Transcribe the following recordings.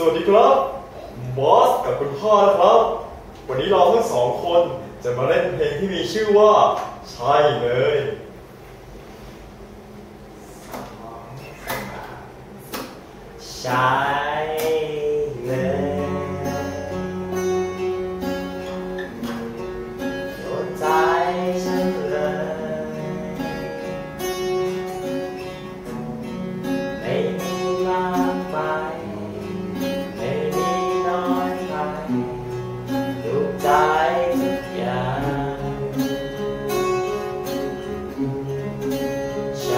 สวัสดีครับบอสกับคุณพ่อนะครับวันนี้เราทั้งสองคนจะมาเล่นเพลงที่มีชื่อว่าใช่เลยใช่เลยโดนใจฉันเลยไม่มีมากไปไม่มีน้อยไปดูใจทุกอย่างใช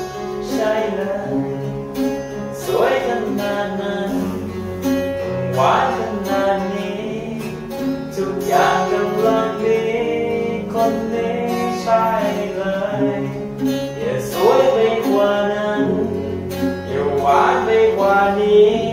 ่เลยสวยขนาดนั้นหวานขนาดนี้ทุกอย่างกำลังดีคนนี้ใช่เลยอย่าสวยไปกว่านั้นอย่าหวานไปกว่านี้